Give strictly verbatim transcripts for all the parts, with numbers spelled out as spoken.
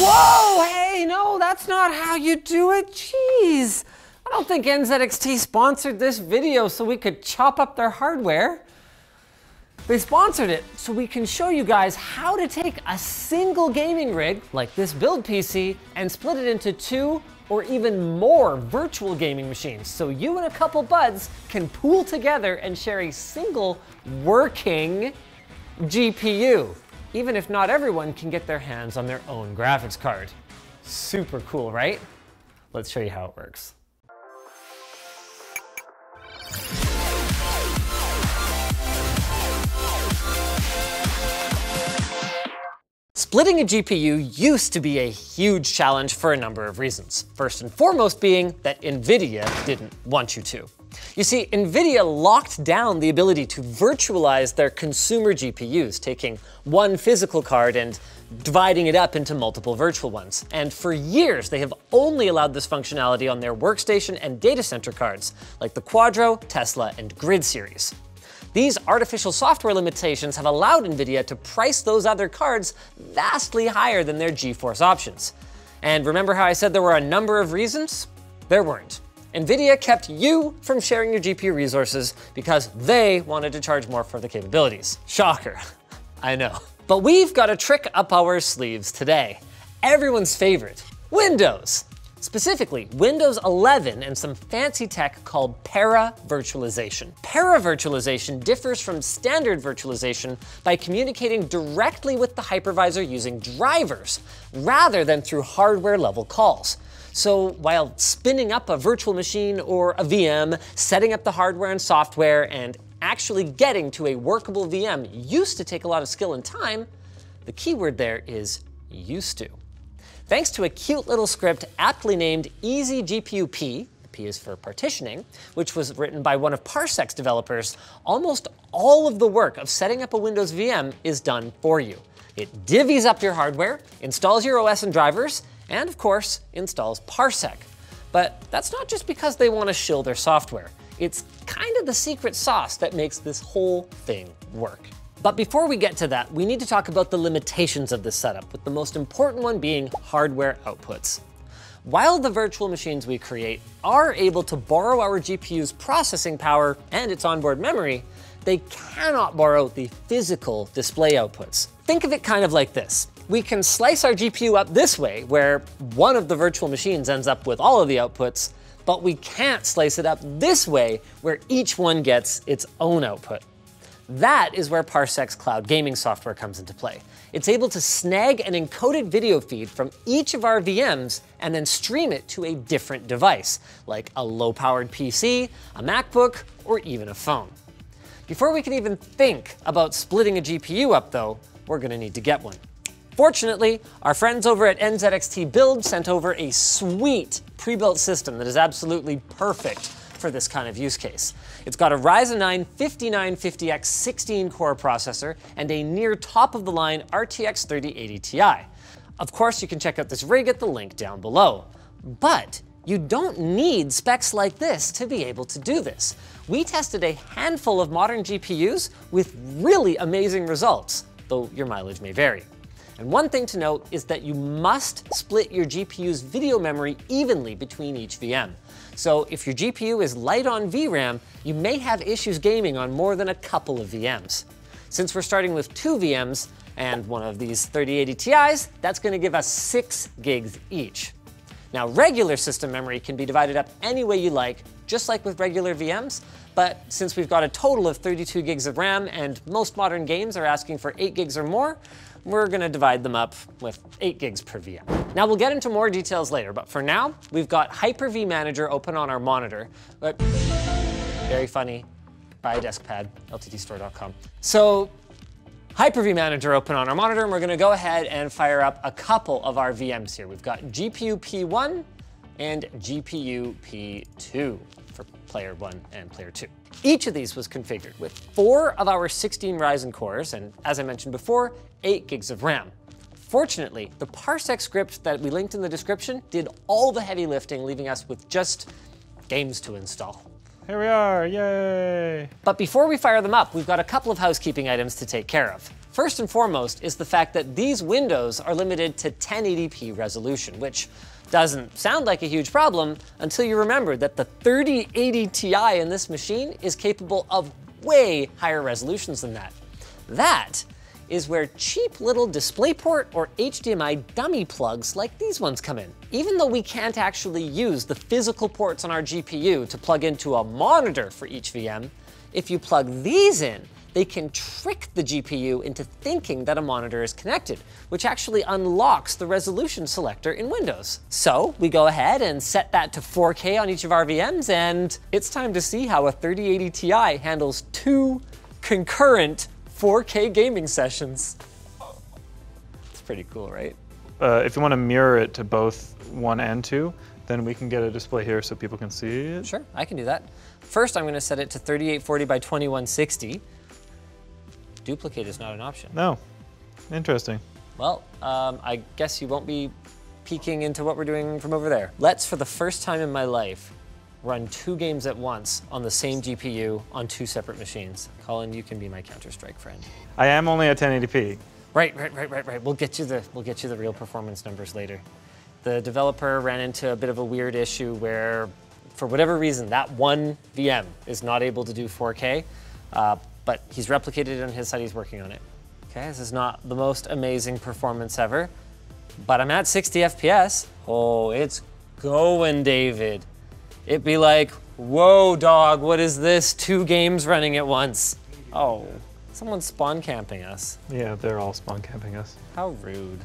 Whoa, hey, no, that's not how you do it. Jeez. I don't think N Z X T sponsored this video so we could chop up their hardware. They sponsored it so we can show you guys how to take a single gaming rig, like this build P C, and split it into two or even more virtual gaming machines, so you and a couple buds can pool together and share a single working G P U, even if not everyone can get their hands on their own graphics card. Super cool, right? Let's show you how it works. Splitting a G P U used to be a huge challenge for a number of reasons. First and foremost being that Nvidia didn't want you to. You see, Nvidia locked down the ability to virtualize their consumer G P Us, taking one physical card and dividing it up into multiple virtual ones. And for years, they have only allowed this functionality on their workstation and data center cards, like the Quadro, Tesla, and Grid series. These artificial software limitations have allowed Nvidia to price those other cards vastly higher than their GeForce options. And remember how I said there were a number of reasons? There weren't. Nvidia kept you from sharing your G P U resources because they wanted to charge more for the capabilities. Shocker, I know. But we've got a trick up our sleeves today. Everyone's favorite, Windows. Specifically, Windows eleven and some fancy tech called para-virtualization. Para-virtualization differs from standard virtualization by communicating directly with the hypervisor using drivers, rather than through hardware-level calls. So while spinning up a virtual machine or a V M, setting up the hardware and software, and actually getting to a workable V M used to take a lot of skill and time, the keyword there is used to. Thanks to a cute little script aptly named Easy G P U P, the P is for partitioning, which was written by one of Parsec's developers, almost all of the work of setting up a Windows V M is done for you. It divvies up your hardware, installs your O S and drivers, and of course, installs Parsec. But that's not just because they want to shill their software. It's kind of the secret sauce that makes this whole thing work. But before we get to that, we need to talk about the limitations of this setup, with the most important one being hardware outputs. While the virtual machines we create are able to borrow our G P U's processing power and its onboard memory, they cannot borrow the physical display outputs. Think of it kind of like this. We can slice our G P U up this way, where one of the virtual machines ends up with all of the outputs, but we can't slice it up this way, where each one gets its own output. That is where Parsec's cloud gaming software comes into play. It's able to snag an encoded video feed from each of our V Ms and then stream it to a different device, like a low-powered P C, a MacBook, or even a phone. Before we can even think about splitting a G P U up, though, we're gonna need to get one. Fortunately, our friends over at N Z X T Build sent over a sweet pre-built system that is absolutely perfect for this kind of use case. It's got a Ryzen nine fifty-nine fifty X sixteen core processor and a near top of the line R T X thirty eighty Ti. Of course, you can check out this rig at the link down below. But you don't need specs like this to be able to do this. We tested a handful of modern G P Us with really amazing results, though your mileage may vary. And one thing to note is that you must split your G P U's video memory evenly between each V M. So if your G P U is light on V RAM, you may have issues gaming on more than a couple of V Ms. Since we're starting with two V Ms and one of these thirty eighty Ti's, that's gonna give us six gigs each. Now, regular system memory can be divided up any way you like, just like with regular V Ms, but since we've got a total of thirty-two gigs of RAM and most modern games are asking for eight gigs or more, we're gonna divide them up with eight gigs per V M. Now, we'll get into more details later, but for now, we've got Hyper-V Manager open on our monitor. But very funny, buy a desk pad, L T T store dot com. So Hyper-V Manager open on our monitor, and we're gonna go ahead and fire up a couple of our V Ms here. We've got G P U P one and G P U P two for player one and player two. Each of these was configured with four of our sixteen Ryzen cores, and as I mentioned before, eight gigs of RAM. Fortunately, the Parsec script that we linked in the description did all the heavy lifting, leaving us with just games to install. Here we are, yay! But before we fire them up, we've got a couple of housekeeping items to take care of. First and foremost is the fact that these windows are limited to ten eighty p resolution, which doesn't sound like a huge problem until you remember that the thirty eighty Ti in this machine is capable of way higher resolutions than that. That is where cheap little DisplayPort or H D M I dummy plugs like these ones come in. Even though we can't actually use the physical ports on our G P U to plug into a monitor for each V M, if you plug these in, they can trick the G P U into thinking that a monitor is connected, which actually unlocks the resolution selector in Windows. So we go ahead and set that to four K on each of our V Ms, and it's time to see how a thirty eighty Ti handles two concurrent four K gaming sessions. It's pretty cool, right? Uh, if you want to mirror it to both one and two, then we can get a display here so people can see it. Sure, I can do that. First, I'm going to set it to thirty-eight forty by twenty-one sixty. Duplicate is not an option. No, interesting. Well, um, I guess you won't be peeking into what we're doing from over there. Let's, for the first time in my life, run two games at once on the same G P U on two separate machines. Colin, you can be my Counter-Strike friend. I am only at ten eighty p. Right, right, right, right, right. We'll get you the we'll get you the real performance numbers later. The developer ran into a bit of a weird issue where, for whatever reason, that one V M is not able to do four K, uh, but he's replicated it on his side, he's working on it. Okay, this is not the most amazing performance ever, but I'm at sixty F P S. Oh, it's going, David. It'd be like, whoa, dog, what is this? Two games running at once. Oh, someone's spawn camping us. Yeah, they're all spawn camping us. How rude.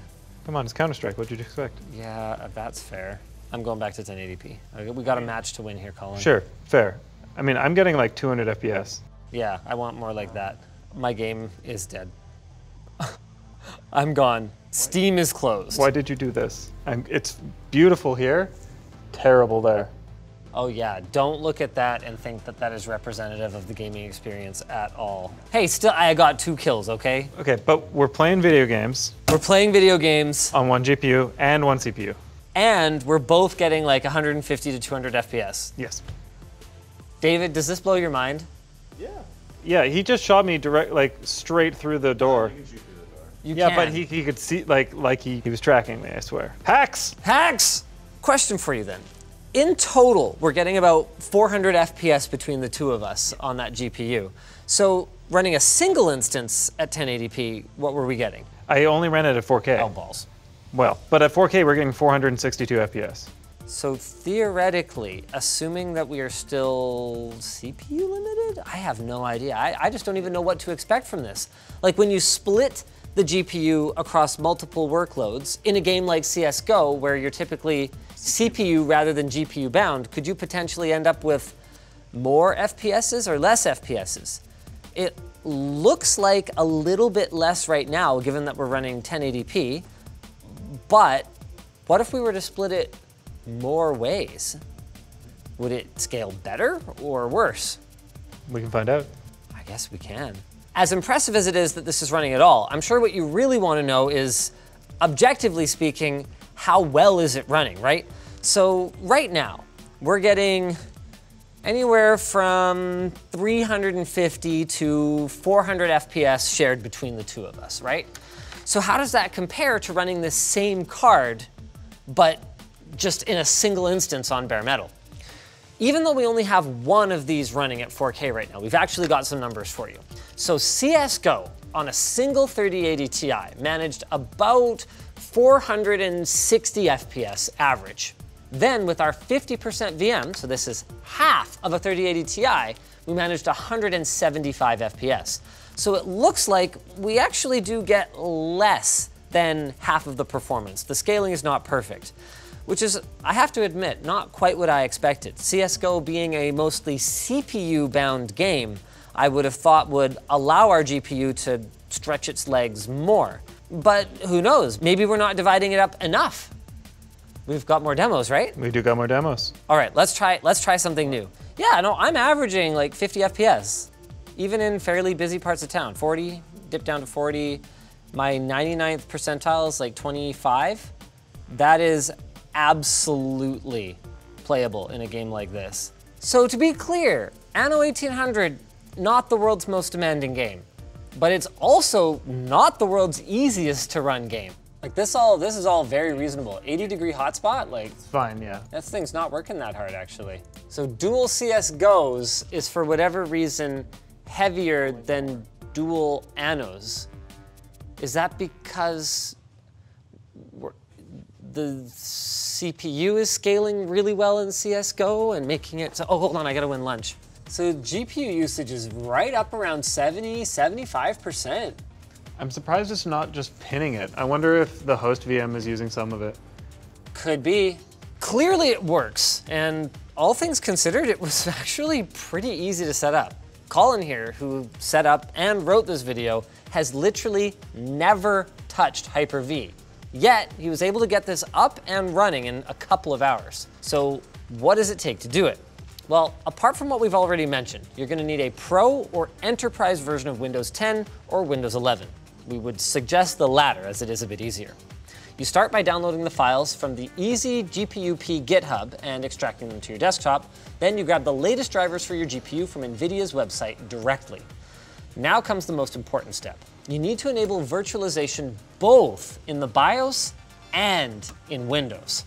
Come on, it's Counter-Strike, what'd you expect? Yeah, that's fair. I'm going back to ten eighty p. We got a match to win here, Colin. Sure, fair. I mean, I'm getting like two hundred F P S. Yeah, I want more like that. My game is dead. I'm gone. Steam is closed. Why did you do this? I'm, it's beautiful here, terrible there. Oh yeah, don't look at that and think that that is representative of the gaming experience at all. Hey, still, I got two kills, okay? Okay, but we're playing video games. We're playing video games. On one G P U and one C P U. And we're both getting like one fifty to two hundred F P S. Yes. David, does this blow your mind? Yeah. Yeah, he just shot me direct, like straight through the door. You can shoot through the door. You yeah, can. But he, he could see, like, like he, he was tracking me, I swear. Hacks! Hacks! Question for you then. In total, we're getting about four hundred F P S between the two of us on that G P U. So running a single instance at ten eighty p, what were we getting? I only ran it at four K. Oh, balls. Well, but at four K, we're getting four sixty-two F P S. So theoretically, assuming that we are still C P U limited? I have no idea. I, I just don't even know what to expect from this. Like when you split the G P U across multiple workloads in a game like C S G O, where you're typically C P U rather than G P U bound, could you potentially end up with more F P Ses or less F P Ses? It looks like a little bit less right now, given that we're running ten eighty p, but what if we were to split it more ways? Would it scale better or worse? We can find out. I guess we can. As impressive as it is that this is running at all, I'm sure what you really want to know is, objectively speaking, how well is it running, right? So right now, we're getting anywhere from three fifty to four hundred F P S shared between the two of us, right? So how does that compare to running this same card, but just in a single instance on bare metal? Even though we only have one of these running at four K right now, we've actually got some numbers for you. So C S G O on a single thirty eighty Ti managed about four sixty F P S average. Then with our fifty percent V M, so this is half of a thirty eighty Ti, we managed one seventy-five F P S. So it looks like we actually do get less than half of the performance. The scaling is not perfect, which is, I have to admit, not quite what I expected. C S G O being a mostly C P U-bound game, I would have thought would allow our G P U to stretch its legs more. But who knows, maybe we're not dividing it up enough. We've got more demos, right? We do got more demos. All right, let's try, let's try something new. Yeah, no, I'm averaging like fifty F P S, even in fairly busy parts of town. forty, dip down to forty. My ninety-ninth percentile is like twenty-five. That is absolutely playable in a game like this. So to be clear, Anno eighteen hundred, not the world's most demanding game, but it's also not the world's easiest to run game. Like this all, this is all very reasonable. eighty degree hotspot, like. It's fine, yeah. That thing's not working that hard, actually. So dual C S G Os is, for whatever reason, heavier than dual Annos. Is that because we're, the C P U is scaling really well in C S G O and making it so, oh, hold on, I gotta win lunch. So G P U usage is right up around seventy, seventy-five percent. I'm surprised it's not just pinning it. I wonder if the host V M is using some of it. Could be. Clearly it works, and all things considered, it was actually pretty easy to set up. Colin here, who set up and wrote this video, has literally never touched Hyper-V. Yet, he was able to get this up and running in a couple of hours. So what does it take to do it? Well, apart from what we've already mentioned, you're gonna need a Pro or Enterprise version of Windows ten or Windows eleven. We would suggest the latter, as it is a bit easier. You start by downloading the files from the Easy G P U P GitHub and extracting them to your desktop. Then you grab the latest drivers for your G P U from Nvidia's website directly. Now comes the most important step. You need to enable virtualization both in the BIOS and in Windows.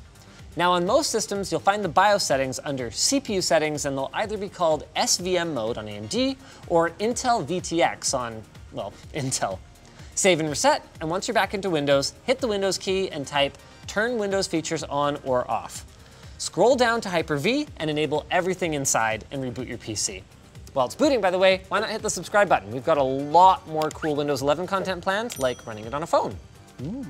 Now on most systems, you'll find the BIOS settings under C P U settings, and they'll either be called S V M mode on A M D or Intel V T X on, well, Intel. Save and reset, and once you're back into Windows, hit the Windows key and type turn Windows features on or off. Scroll down to Hyper-V and enable everything inside and reboot your P C. While it's booting, by the way, why not hit the subscribe button? We've got a lot more cool Windows eleven content planned, like running it on a phone. Ooh.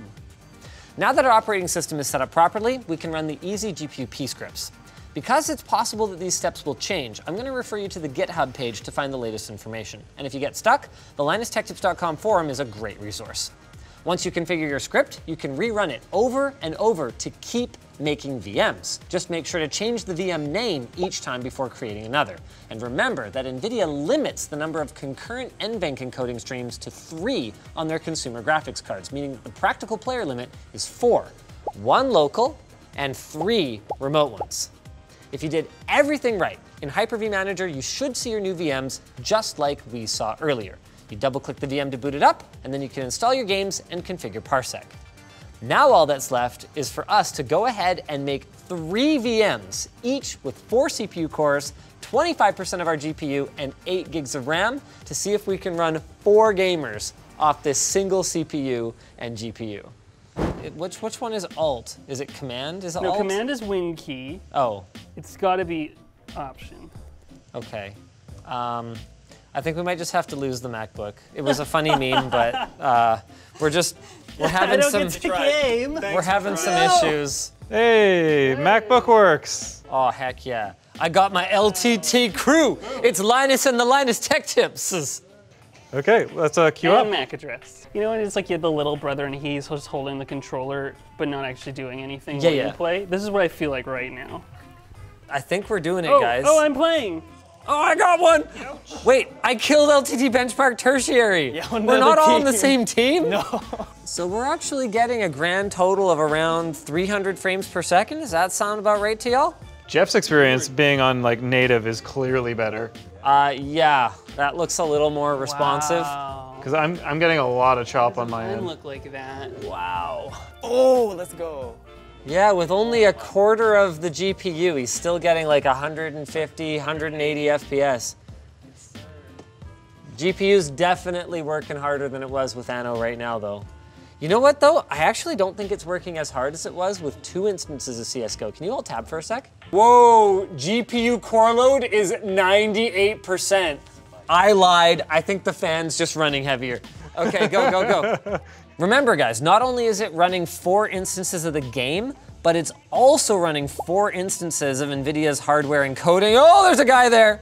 Now that our operating system is set up properly, we can run the Easy G P U P scripts. Because it's possible that these steps will change, I'm gonna refer you to the GitHub page to find the latest information. And if you get stuck, the Linus Tech Tips dot com forum is a great resource. Once you configure your script, you can rerun it over and over to keep making V Ms. Just make sure to change the V M name each time before creating another. And remember that NVIDIA limits the number of concurrent N venc encoding streams to three on their consumer graphics cards, meaning that the practical player limit is four, one local and three remote ones. If you did everything right, in Hyper-V Manager, you should see your new V Ms just like we saw earlier. You double-click the V M to boot it up, and then you can install your games and configure Parsec. Now all that's left is for us to go ahead and make three V Ms, each with four C P U cores, twenty-five percent of our G P U, and eight gigs of RAM to see if we can run four gamers off this single C P U and G P U. It, which, which one is Alt? Is it Command? Is it no, Alt? No, Command is Win key. Oh. It's gotta be Option. Okay. Um, I think we might just have to lose the MacBook. It was a funny meme, but uh, we're just, we're having some, get to game. we're having some no. issues. Hey, hey, MacBook works. Oh, heck yeah. I got my L T T crew. It's Linus and the Linus Tech Tips. Okay, let's uh, queue and up. Mac address. You know, and it's like you have the little brother and he's just holding the controller, but not actually doing anything yeah, when yeah. you play. This is what I feel like right now. I think we're doing it, oh, guys. Oh, I'm playing. Oh, I got one! Ouch. Wait, I killed L T T Benchmark Tertiary. Yeah, we're not all on the same team? No. So we're actually getting a grand total of around three hundred frames per second. Does that sound about right to y'all? Jeff's experience being on like native is clearly better. Uh, yeah, that looks a little more responsive. Wow. Cause I'm, I'm getting a lot of chop on my end. It doesn't look like that. Wow. Oh, let's go. Yeah, with only a quarter of the G P U, he's still getting like one fifty, one eighty F P S. Yes, sir. G P U's definitely working harder than it was with Anno right now, though. You know what, though? I actually don't think it's working as hard as it was with two instances of C S G O. Can you all tab for a sec? Whoa, G P U core load is ninety-eight percent. I lied. I think the fan's just running heavier. Okay, go, go, go. Remember guys, not only is it running four instances of the game, but it's also running four instances of NVIDIA's hardware encoding. Oh, there's a guy there!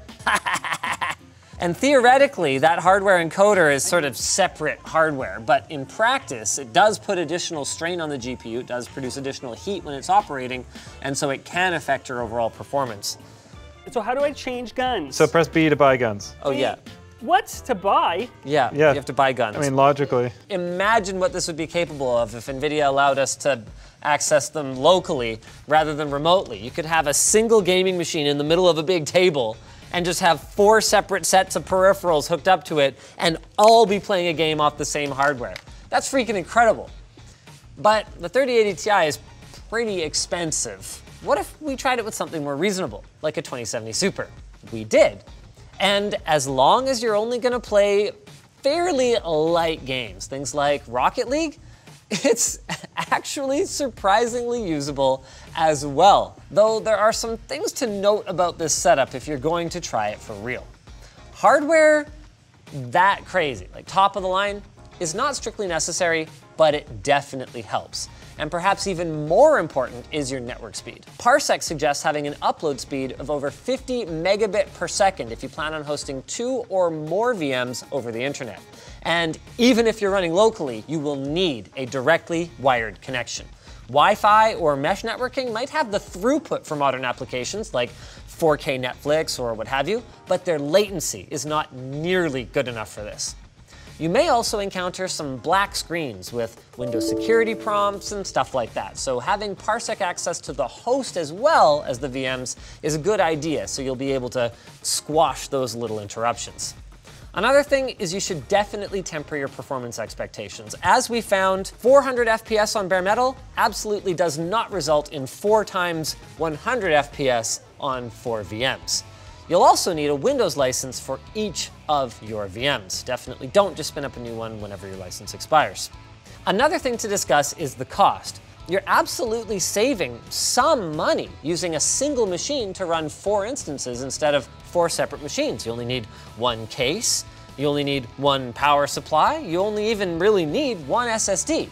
And theoretically, that hardware encoder is sort of separate hardware, but in practice, it does put additional strain on the G P U, it does produce additional heat when it's operating, and so it can affect your overall performance. So how do I change guns? So press B to buy guns. Oh yeah. what's to buy? Yeah, yeah, you have to buy guns. I mean, logically. Imagine what this would be capable of if NVIDIA allowed us to access them locally rather than remotely. You could have a single gaming machine in the middle of a big table and just have four separate sets of peripherals hooked up to it and all be playing a game off the same hardware. That's freaking incredible. But the thirty eighty Ti is pretty expensive. What if we tried it with something more reasonable, like a twenty seventy Super? We did. And as long as you're only gonna play fairly light games, things like Rocket League, it's actually surprisingly usable as well. Though there are some things to note about this setup if you're going to try it for real. Hardware that crazy, like top of the line, is not strictly necessary, but it definitely helps. And perhaps even more important is your network speed. Parsec suggests having an upload speed of over fifty megabit per second if you plan on hosting two or more V Ms over the internet. And even if you're running locally, you will need a directly wired connection. Wi-Fi or mesh networking might have the throughput for modern applications like four K Netflix or what have you, but their latency is not nearly good enough for this. You may also encounter some black screens with Windows security prompts and stuff like that. So having Parsec access to the host as well as the V Ms is a good idea, so you'll be able to squash those little interruptions. Another thing is you should definitely temper your performance expectations. As we found, four hundred F P S on bare metal absolutely does not result in four times one hundred F P S on four V Ms. You'll also need a Windows license for each of your V Ms. Definitely don't just spin up a new one whenever your license expires. Another thing to discuss is the cost. You're absolutely saving some money using a single machine to run four instances instead of four separate machines. You only need one case, you only need one power supply, you only even really need one S S D.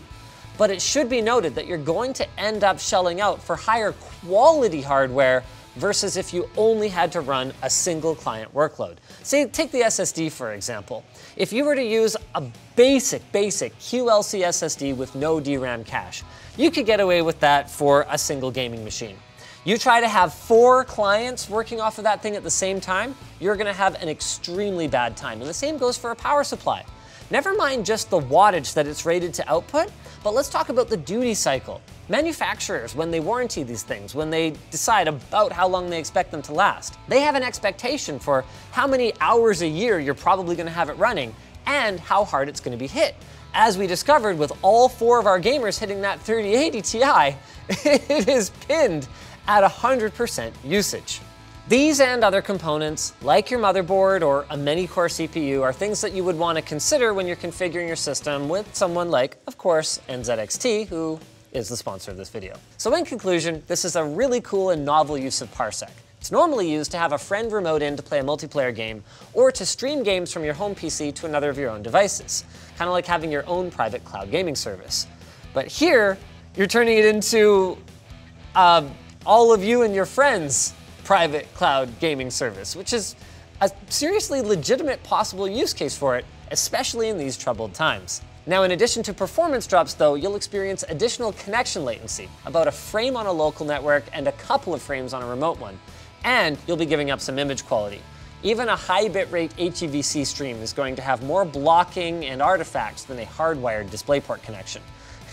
But it should be noted that you're going to end up shelling out for higher quality hardware versus if you only had to run a single client workload. Say, take the S S D for example. If you were to use a basic, basic Q L C S S D with no D RAM cache, you could get away with that for a single gaming machine. You try to have four clients working off of that thing at the same time, you're gonna have an extremely bad time. And the same goes for a power supply. Never mind just the wattage that it's rated to output, but let's talk about the duty cycle. Manufacturers, when they warranty these things, when they decide about how long they expect them to last, they have an expectation for how many hours a year you're probably gonna have it running and how hard it's gonna be hit. As we discovered with all four of our gamers hitting that thirty eighty Ti, it is pinned at one hundred percent usage. These and other components, like your motherboard or a many-core C P U, are things that you would want to consider when you're configuring your system with someone like, of course, N Z X T, who is the sponsor of this video. So in conclusion, this is a really cool and novel use of Parsec. It's normally used to have a friend remote in to play a multiplayer game or to stream games from your home P C to another of your own devices, kind of like having your own private cloud gaming service. But here, you're turning it into uh, all of you and your friends private cloud gaming service, which is a seriously legitimate possible use case for it, especially in these troubled times. Now, in addition to performance drops though, you'll experience additional connection latency, about a frame on a local network and a couple of frames on a remote one. And you'll be giving up some image quality. Even a high bitrate H E V C stream is going to have more blocking and artifacts than a hardwired DisplayPort connection,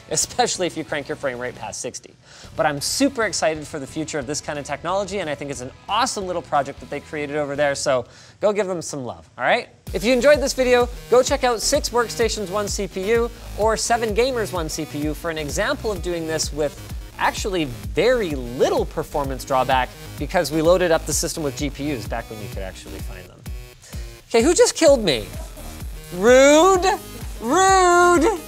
especially if you crank your frame rate past sixty. But I'm super excited for the future of this kind of technology, and I think it's an awesome little project that they created over there, so go give them some love, all right? If you enjoyed this video, go check out six workstations, one C P U, or seven gamers, one C P U for an example of doing this with actually very little performance drawback because we loaded up the system with G P Us back when you could actually find them. Okay, who just killed me? Rude, rude.